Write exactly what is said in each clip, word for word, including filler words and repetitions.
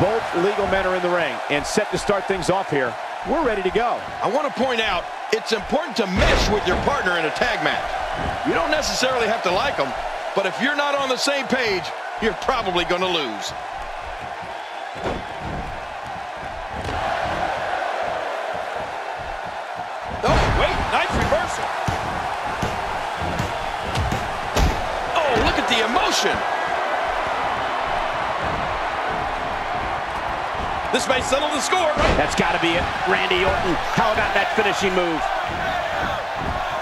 Both legal men are in the ring and set to start things off here. We're ready to go. I want to point out, it's important to mesh with your partner in a tag match. You don't necessarily have to like them, but if you're not on the same page, you're probably going to lose. Oh, wait, nice reversal. Oh, look at the emotion. This may settle the score, right? That's got to be it. Randy Orton, how about that finishing move?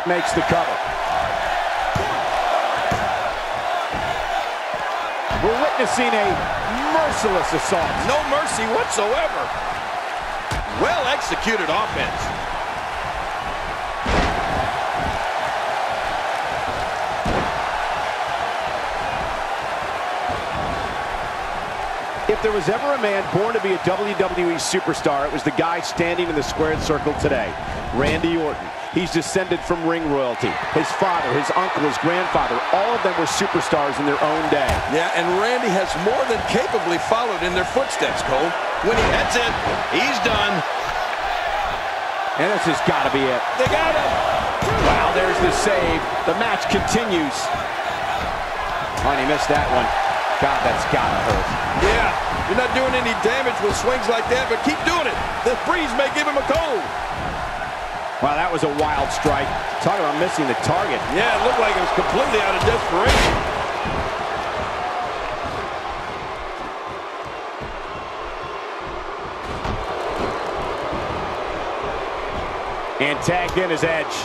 Makes the cover. We're witnessing a merciless assault. No mercy whatsoever. Well-executed offense. If there was ever a man born to be a W W E superstar, it was the guy standing in the squared circle today, Randy Orton. He's descended from ring royalty. His father, his uncle, his grandfather, all of them were superstars in their own day. Yeah, and Randy has more than capably followed in their footsteps, Cole. When he, that's it. He's done. And this has got to be it. They got it. Wow, there's the save. The match continues. Oh, he missed that one. God, that's gotta hurt. Yeah, you're not doing any damage with swings like that, but keep doing it. The breeze may give him a cold. Wow, that was a wild strike. Talking about missing the target. Yeah, it looked like it was completely out of desperation. And tagged in is Edge.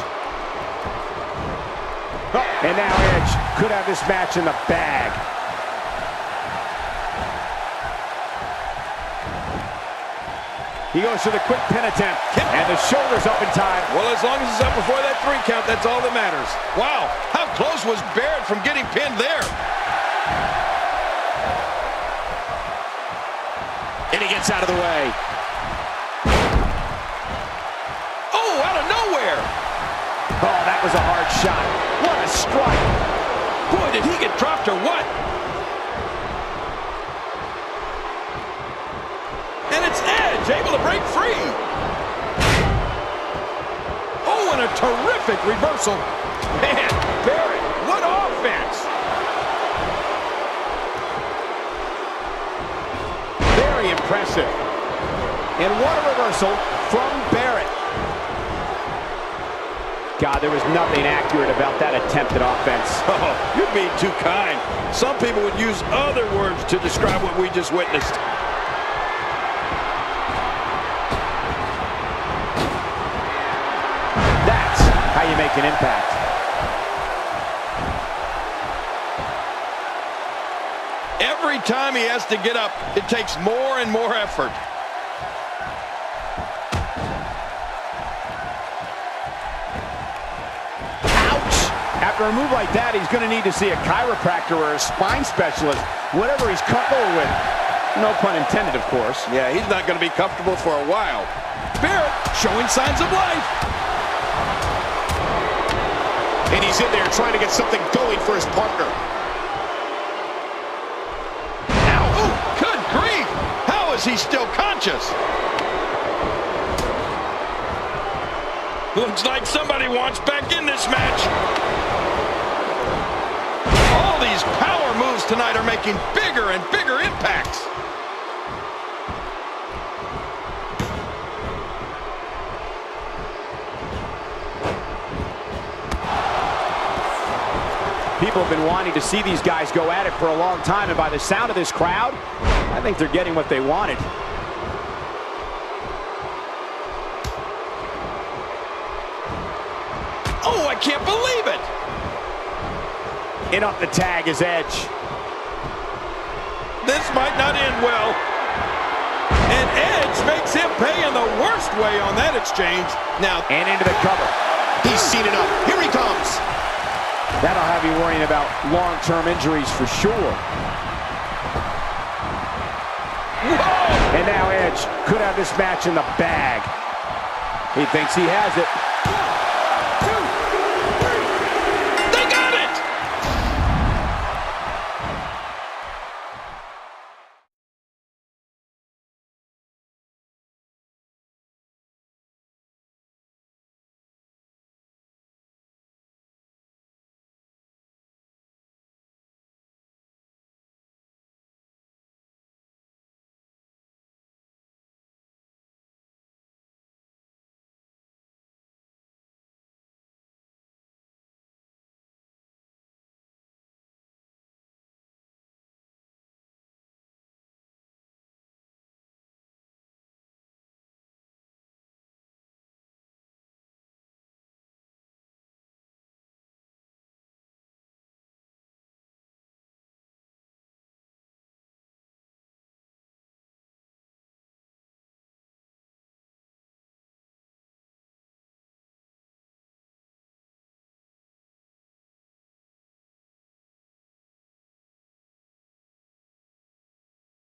Oh, and now Edge could have this match in the bag. He goes to the quick pin attempt, and the shoulder's up in time. Well, as long as it's up before that three count, that's all that matters. Wow, how close was Barrett from getting pinned there? And he gets out of the way. Oh, out of nowhere. Oh, that was a hard shot. What a strike. Boy, did he get dropped or what? Able to break free. Oh, and a terrific reversal. Man, Barrett, what offense. Very impressive. And what a reversal from Barrett. God, there was nothing accurate about that attempted offense. Oh, you're being too kind. Some people would use other words to describe what we just witnessed. You make an impact. Every time he has to get up, it takes more and more effort. Ouch! After a move like that, he's going to need to see a chiropractor or a spine specialist, whatever he's comfortable with. No pun intended, of course. Yeah, he's not going to be comfortable for a while. Barrett showing signs of life. And he's in there trying to get something going for his partner. Ow! Ooh, good grief! How is he still conscious? Looks like somebody wants back in this match. All these power moves tonight are making bigger and bigger impacts. People have been wanting to see these guys go at it for a long time, and by the sound of this crowd, I think they're getting what they wanted. Oh, I can't believe it! And up the tag is Edge. This might not end well. paying the worst way on that exchange. Now, and into the cover. He's seen enough. Here he comes. That'll have you worrying about long-term injuries for sure. Whoa! And now Edge could have this match in the bag. He thinks he has it.